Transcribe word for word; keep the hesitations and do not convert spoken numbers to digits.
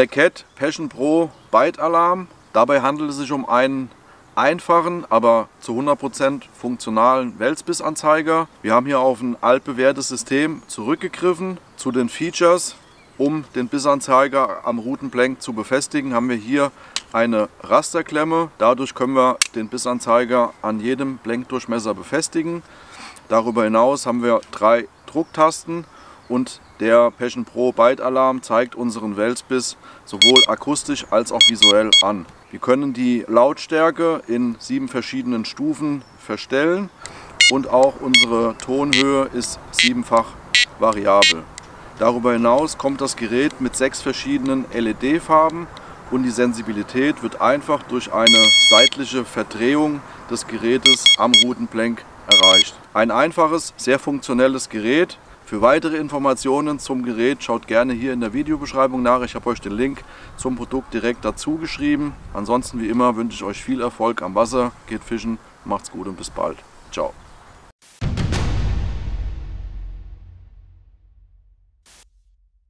Black Cat Passion Pro Bite Alarm. Dabei handelt es sich um einen einfachen, aber zu hundert Prozent funktionalen Welsbiss-Anzeiger. Wir haben hier auf ein altbewährtes System zurückgegriffen. Zu den Features, um den Bissanzeiger am Rutenblenk zu befestigen, haben wir hier eine Rasterklemme. Dadurch können wir den Bissanzeiger an jedem Blenkdurchmesser befestigen. Darüber hinaus haben wir drei Drucktasten und der Passion Pro Bite Alarm zeigt unseren Welsbiss sowohl akustisch als auch visuell an. Wir können die Lautstärke in sieben verschiedenen Stufen verstellen und auch unsere Tonhöhe ist siebenfach variabel. Darüber hinaus kommt das Gerät mit sechs verschiedenen L E D-Farben und die Sensibilität wird einfach durch eine seitliche Verdrehung des Gerätes am Rutenblenk erreicht. Ein einfaches, sehr funktionelles Gerät. Für weitere Informationen zum Gerät schaut gerne hier in der Videobeschreibung nach. Ich habe euch den Link zum Produkt direkt dazu geschrieben. Ansonsten wie immer wünsche ich euch viel Erfolg am Wasser, geht fischen, macht's gut und bis bald. Ciao.